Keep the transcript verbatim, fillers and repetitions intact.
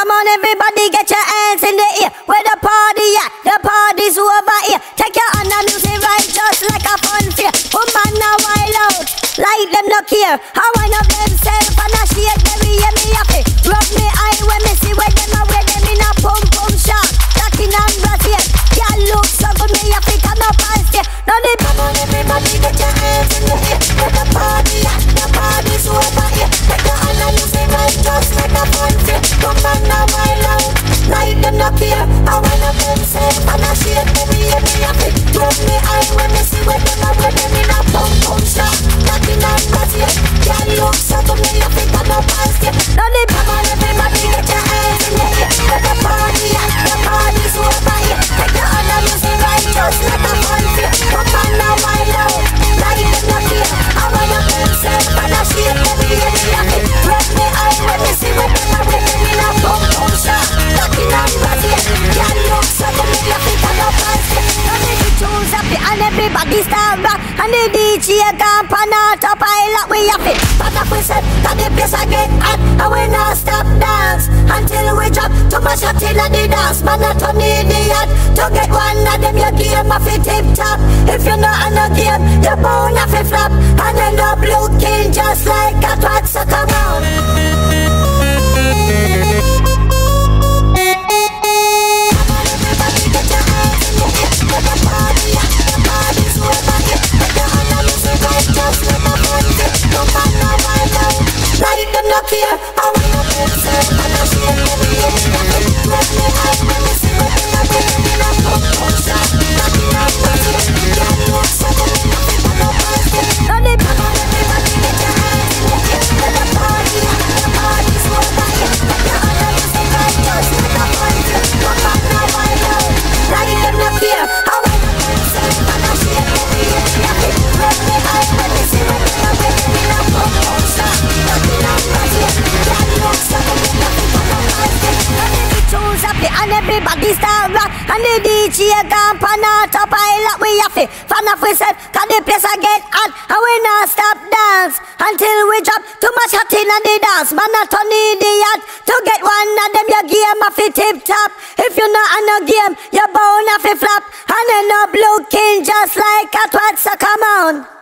Come on, everybody, get your hands in the air. Where the party at? The party's over here. Take your hand and music right just like a fun fair. Woman now wild out, like them no care. I wind up themself and I shake them, hear me happy. Rub me eye when me see where them are, where them in a pum pum shop. Talking and Brazil, y'all look so good, me happy, come up and stay. Now they come on, everybody, get your hands in the air. Where the party at? The party's over here. Take your hand and music right just like a fun fair. Come on. Like them no care, I wind up themself and I shake them, hear me happy. Rub me eye when me see where them are, where them in a pump pump shop. Talking and Brazil, y'all look so good, me happy, come up and stay. Now they come on, everybody, get your hands in the air. Where the party at? The party's over here. Take your hand and music right just like a fun fair. Come on now, wild out, like them no care, I wind up themself and I shake them, hear me happy. Rub me eye when me see where them are, where them in a pump pump shop. And everybody start rock, and the D J camp and autopilot. We have it, pack up we set, cause the place I get hot, and we not stop dance until we drop. Too much shot till the dance, man I turn idiot. To get one of them your game off a tip top. If you not on a game, you're bound off a flop, and end up looking just like a twat. So come on. Everybody start rock, and the D J camp and autopilot. We have it, fan of we set, cause the place I get hot, and we not stop dance until we drop. Too much hot in the dance, man I turn idiot. To get one of them your game off a tip top. If you not on a game, you're bound off a flop, and end up looking just like a twat. So come on.